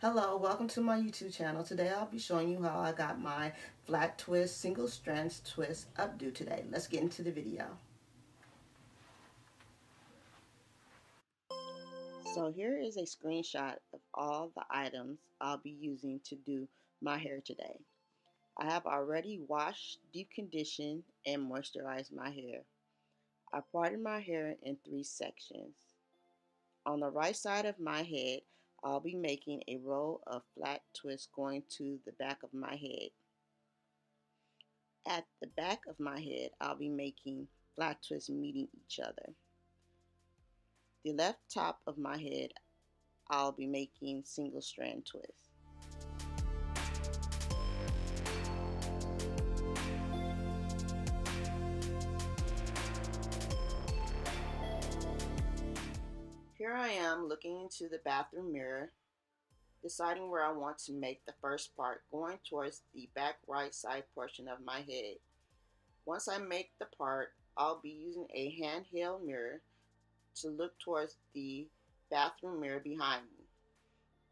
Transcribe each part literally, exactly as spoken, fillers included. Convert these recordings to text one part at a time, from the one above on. Hello, welcome to my YouTube channel. Today I'll be showing you how I got my flat twist, single strand twist updo today. Let's get into the video. So here is a screenshot of all the items I'll be using to do my hair today. I have already washed, deep conditioned, and moisturized my hair. I parted my hair in three sections. On the right side of my head, I'll be making a row of flat twists going to the back of my head. At the back of my head, I'll be making flat twists meeting each other. The left top of my head, I'll be making single strand twists. Here I am looking into the bathroom mirror, deciding where I want to make the first part, going towards the back right side portion of my head. Once I make the part, I'll be using a handheld mirror to look towards the bathroom mirror behind me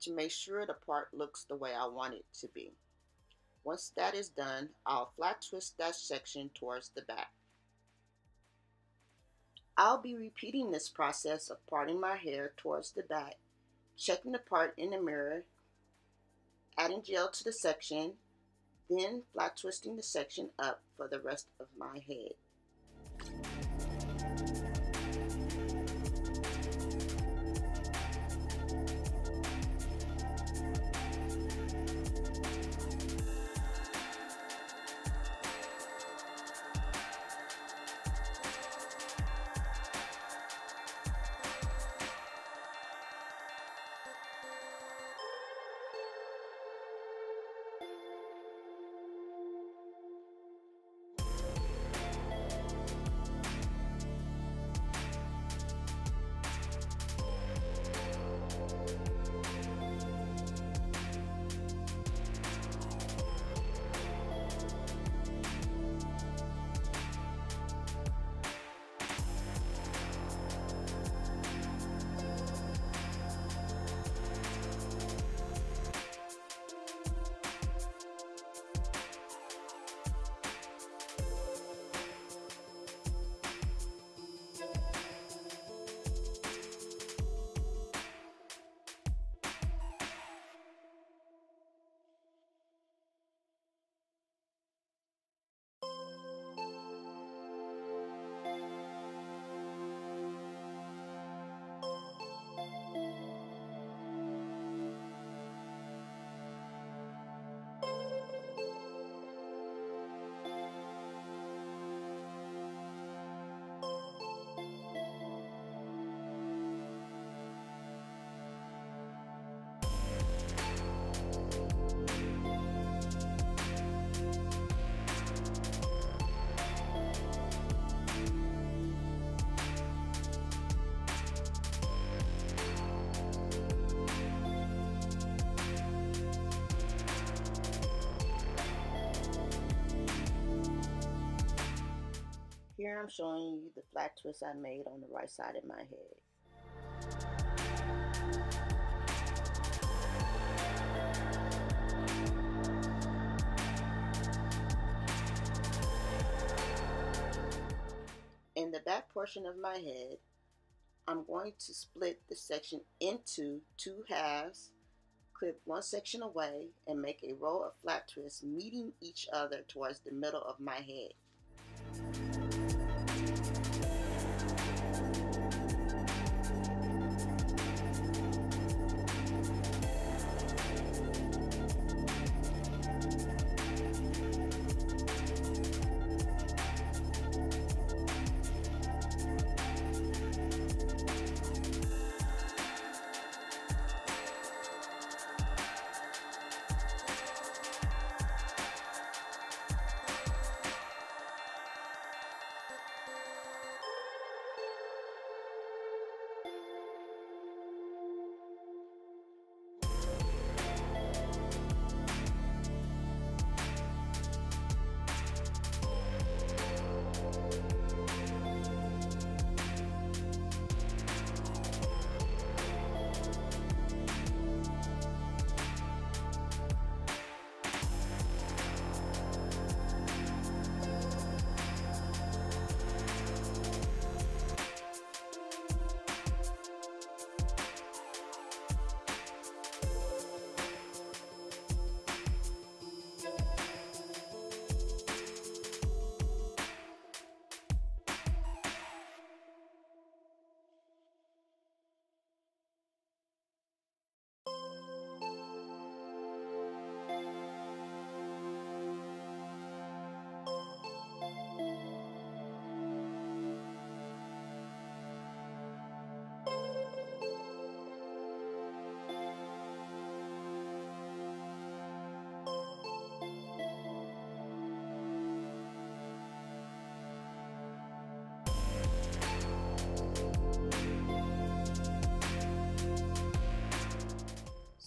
to make sure the part looks the way I want it to be. Once that is done, I'll flat twist that section towards the back. I'll be repeating this process of parting my hair towards the back, checking the part in the mirror, adding gel to the section, then flat twisting the section up for the rest of my head. Here I'm showing you the flat twist I made on the right side of my head. In the back portion of my head, I'm going to split the section into two halves, clip one section away, and make a row of flat twists meeting each other towards the middle of my head.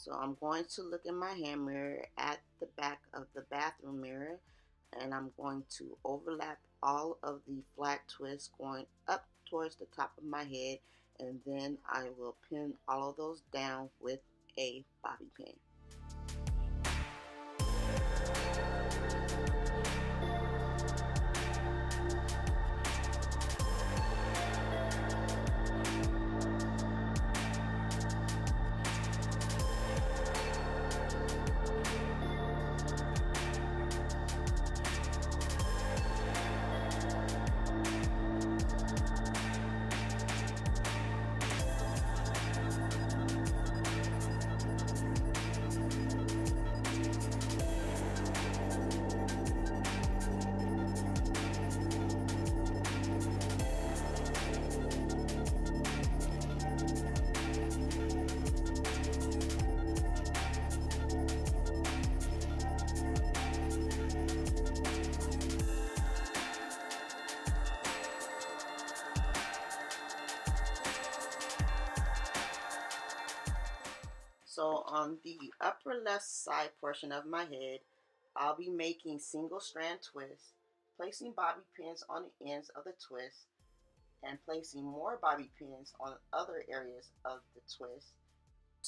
So I'm going to look in my hand mirror at the back of the bathroom mirror, and I'm going to overlap all of the flat twists going up towards the top of my head, and then I will pin all of those down with a bobby pin. So on the upper left side portion of my head, I'll be making single strand twists, placing bobby pins on the ends of the twists, and placing more bobby pins on other areas of the twist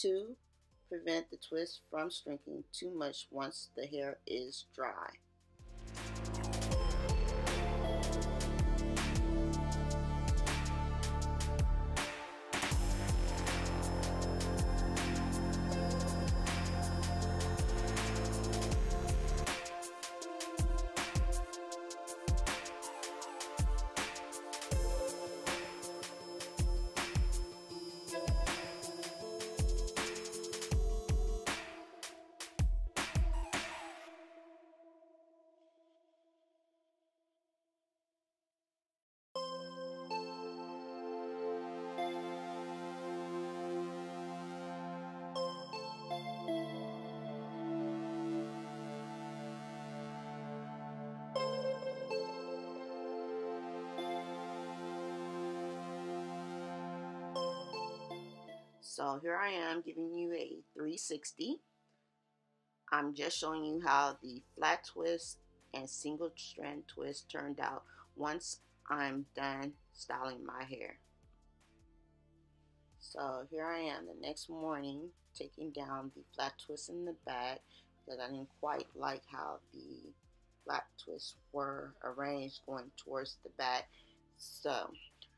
to prevent the twist from shrinking too much once the hair is dry. So here I am giving you a three sixty. I'm just showing you how the flat twist and single strand twist turned out once I'm done styling my hair. So here I am the next morning taking down the flat twists in the back because I didn't quite like how the flat twists were arranged going towards the back. So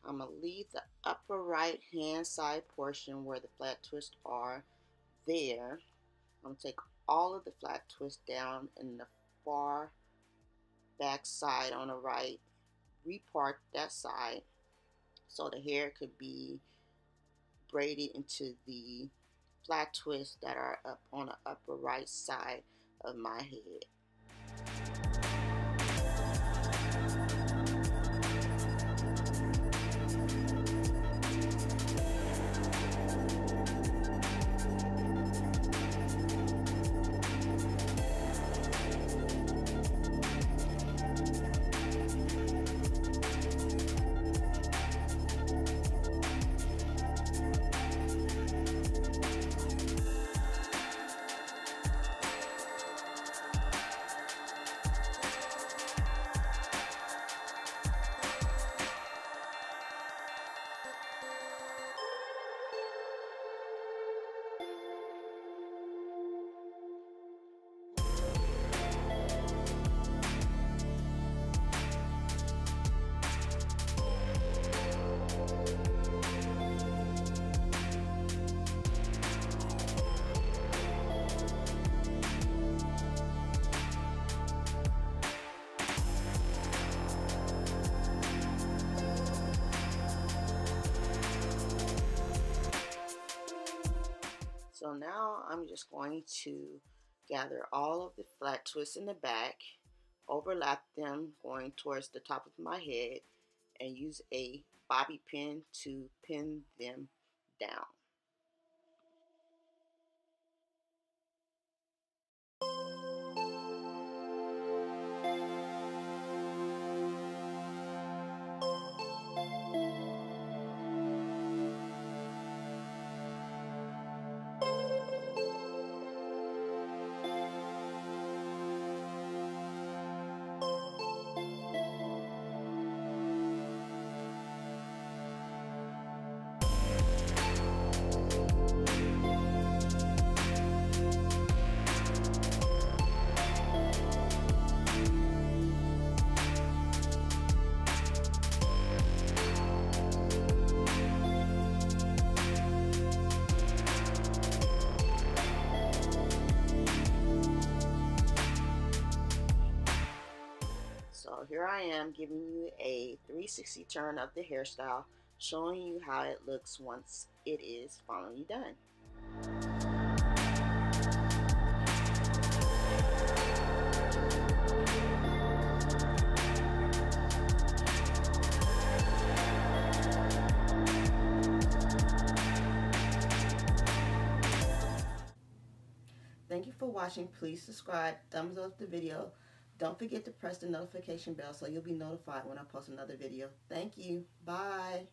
I'm going to leave the upper right hand side portion where the flat twists are there. I'm going to take all of the flat twists down in the far back side on the right, repart that side so the hair could be braided into the flat twists that are up on the upper right side of my head. So now I'm just going to gather all of the flat twists in the back, overlap them going towards the top of my head, and use a bobby pin to pin them down. here I am giving you a three sixty turn of the hairstyle, showing you how it looks once it is finally done. Thank you for watching. Please subscribe, thumbs up the video. Don't forget to press the notification bell so you'll be notified when I post another video. Thank you. Bye.